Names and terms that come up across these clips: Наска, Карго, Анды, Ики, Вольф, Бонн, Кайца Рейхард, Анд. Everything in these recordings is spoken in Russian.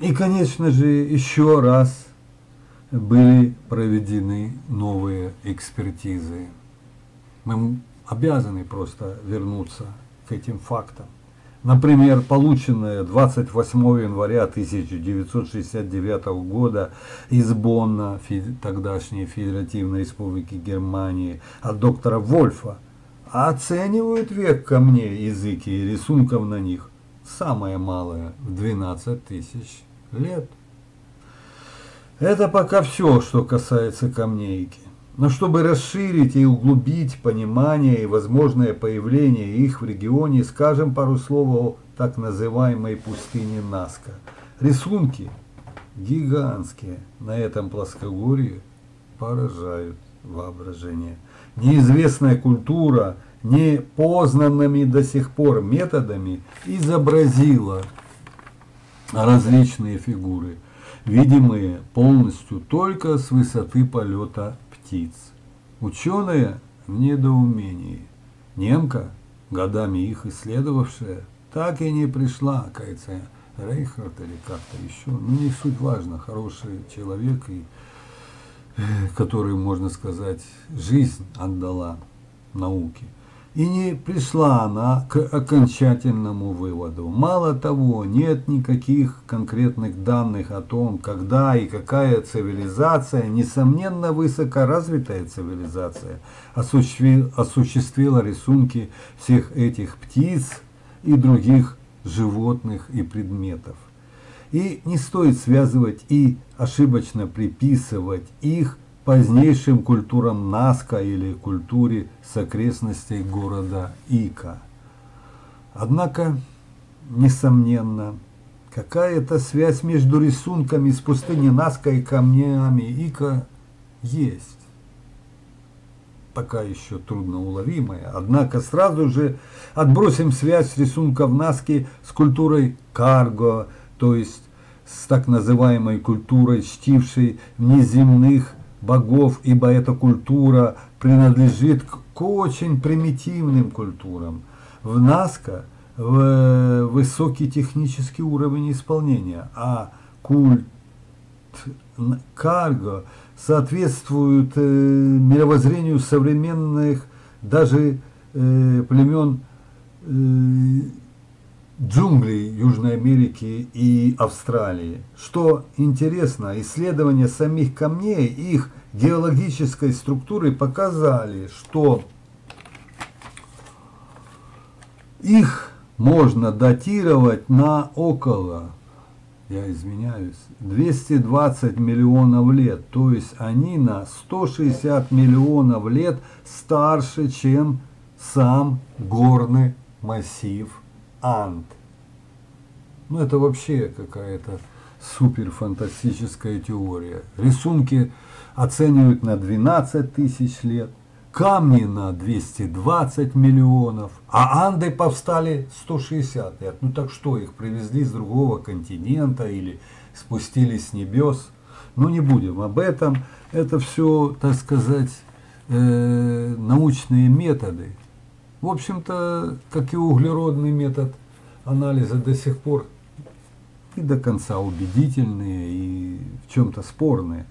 И, конечно же, еще раз были проведены новые экспертизы. Мы обязаны просто вернуться к этим фактам. Например, полученная 28 января 1969 года из Бонна, тогдашней Федеративной Республики Германии, от доктора Вольфа, оценивают век камней из Ики и рисунков на них самое малое в 12 тысяч лет. Это пока все, что касается камней Ики. Но чтобы расширить и углубить понимание и возможное появление их в регионе, скажем пару слов о так называемой пустыне Наска. Рисунки гигантские на этом плоскогорье поражают воображение. Неизвестная культура непознанными до сих пор методами изобразила различные фигуры, видимые полностью только с высоты полета птиц. Ученые в недоумении. Немка, годами их исследовавшая, так и не пришла, Кайца Рейхард или как-то еще, ну не суть важно, хороший человек, и, который, можно сказать, жизнь отдала науке. И не пришла она к окончательному выводу. Мало того, нет никаких конкретных данных о том, когда и какая цивилизация, несомненно высокоразвитая цивилизация, осуществила рисунки всех этих птиц и других животных и предметов. И не стоит связывать и ошибочно приписывать их позднейшим культурам Наска или культуре с окрестностей города Ика. Однако, несомненно, какая-то связь между рисунками из пустыни Наска и камнями Ика есть. Пока еще трудноуловимая. Однако сразу же отбросим связь рисунков Наски с культурой Карго, то есть с так называемой культурой, чтившей внеземных богов, ибо эта культура принадлежит к очень примитивным культурам. В Наска высокий технический уровень исполнения, а культ Карго соответствует мировоззрению современных даже племен джунглей Южной Америки и Австралии. Что интересно, исследования самих камней, их геологической структуры показали, что их можно датировать на около, я извиняюсь, 220 миллионов лет, то есть они на 160 миллионов лет старше, чем сам горный массив Анд. Ну это вообще какая-то супер фантастическая теория. Рисунки оценивают на 12 тысяч лет, камни на 220 миллионов, а Анды повстали 160 лет. Ну так что, их привезли с другого континента или спустили с небес? Ну не будем об этом. Это все, так сказать, научные методы. В общем-то, как и углеродный метод анализа, до сих пор и до конца убедительные и в чем-то спорные.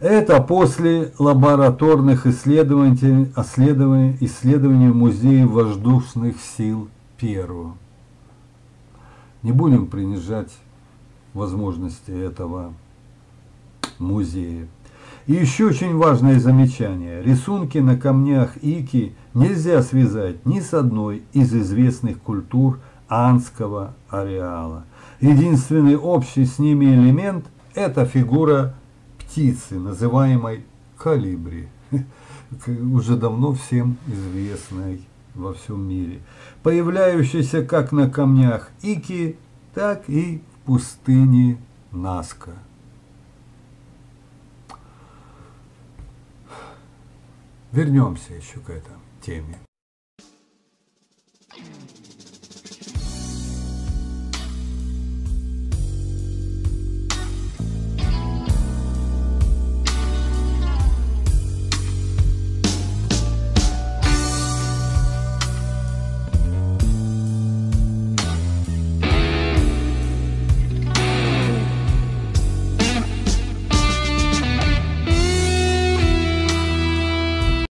Это после лабораторных исследований в Музее воздушных сил Перу. Не будем принижать возможности этого музея. И еще очень важное замечание. Рисунки на камнях Ики нельзя связать ни с одной из известных культур Андского ареала. Единственный общий с ними элемент – это фигура птицы, называемой колибри, уже давно всем известной во всем мире, появляющейся как на камнях Ики, так и в пустыне Наска. Вернемся еще к этой теме.